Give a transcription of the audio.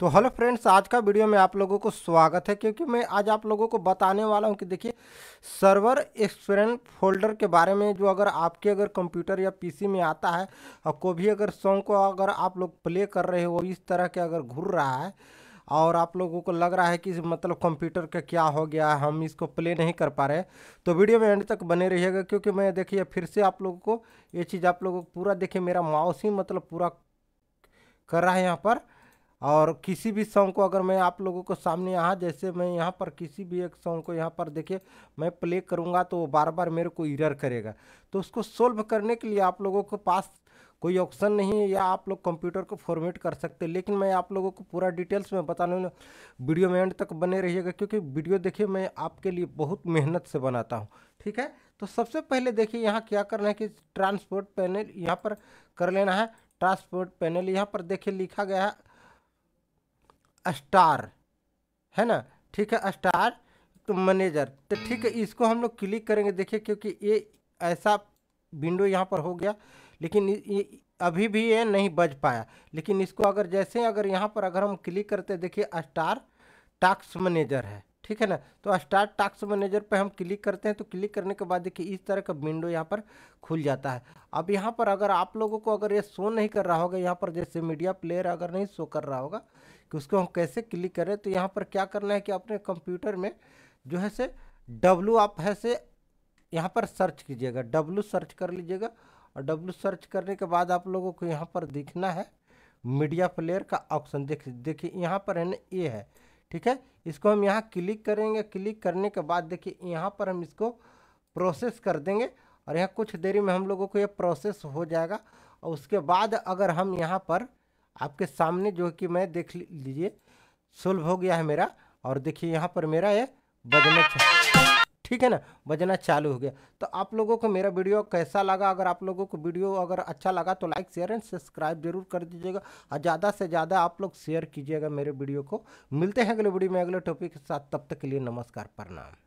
तो hello friends, आज का वीडियो में आप लोगों को स्वागत है, क्योंकि मैं आज आप लोगों को बताने वाला हूं कि देखिए सर्वर एक्सपेरिमेंट फोल्डर के बारे में, जो अगर आपके कंप्यूटर या पीसी में आता है और कोई भी अगर सॉन्ग को अगर आप लोग प्ले कर रहे हो इस तरह के अगर घूर रहा है और आप लोगों को लग रहा है कि मतलब कंप्यूटर का क्या हो गया, हम इसको प्ले नहीं कर पा रहे, तो वीडियो में एंड तक बने रहिएगा। क्योंकि मैं देखिए फिर से आप लोगों को ये चीज़ आप लोगों को पूरा देखिए मेरा माउस ही मतलब पूरा कर रहा है यहाँ पर। और किसी भी सॉन्ग को अगर मैं आप लोगों को सामने यहाँ, जैसे मैं यहाँ पर किसी भी एक सॉन्ग को यहाँ पर देखिए मैं प्ले करूँगा तो वो बार बार मेरे को एरर करेगा। तो उसको सोल्व करने के लिए आप लोगों के पास कोई ऑप्शन नहीं है, या आप लोग कंप्यूटर को फॉर्मेट कर सकते हैं, लेकिन मैं आप लोगों को पूरा डिटेल्स में बताने वाला हूं। वीडियो में एंड तक बने रहिएगा, क्योंकि वीडियो देखिए मैं आपके लिए बहुत मेहनत से बनाता हूं, ठीक है। तो सबसे पहले देखिए यहाँ क्या करना है कि ट्रांसपोर्ट पैनल यहाँ पर कर लेना है। ट्रांसपोर्ट पैनल यहाँ पर देखिए लिखा गया है स्टार, है ना, ठीक है, स्टार तो मैनेजर, तो ठीक है, इसको हम लोग क्लिक करेंगे। देखिए क्योंकि ये ऐसा विंडो यहाँ पर हो गया, लेकिन ये अभी भी ये नहीं बज पाया। लेकिन इसको अगर जैसे अगर यहाँ पर अगर हम क्लिक करते देखिए स्टार टास्क मैनेजर है, ठीक है ना। तो स्टार टास्क मैनेजर पे हम क्लिक करते हैं, तो क्लिक करने के बाद देखिए इस तरह का विंडो यहाँ पर खुल जाता है। अब यहाँ पर अगर आप लोगों को अगर ये शो नहीं कर रहा होगा, यहाँ पर जैसे मीडिया प्लेयर अगर नहीं शो कर रहा होगा कि उसको हम कैसे क्लिक करें, तो यहाँ पर क्या करना है कि अपने कंप्यूटर में जो है से डब्लू आप है से यहाँ पर सर्च कीजिएगा, डब्लू सर्च कर लीजिएगा। और डब्लू सर्च करने के बाद आप लोगों को यहाँ पर दिखना है मीडिया प्लेयर का ऑप्शन, देखिए यहाँ पर है ना, ये है, ठीक है। इसको हम यहाँ क्लिक करेंगे। क्लिक करने के बाद देखिए यहाँ पर हम इसको प्रोसेस कर देंगे और यहाँ कुछ देरी में हम लोगों को ये प्रोसेस हो जाएगा। और उसके बाद अगर हम यहाँ पर आपके सामने जो कि मैं देख लीजिए सोल्व हो गया है मेरा, और देखिए यहाँ पर मेरा ये बजने, ठीक है ना, बजना चालू हो गया। तो आप लोगों को मेरा वीडियो कैसा लगा, अगर आप लोगों को वीडियो अगर अच्छा लगा तो लाइक शेयर एंड सब्सक्राइब जरूर कर दीजिएगा, और ज़्यादा से ज़्यादा आप लोग शेयर कीजिएगा मेरे वीडियो को। मिलते हैं अगले वीडियो में अगले टॉपिक के साथ, तब तक के लिए नमस्कार, प्रणाम।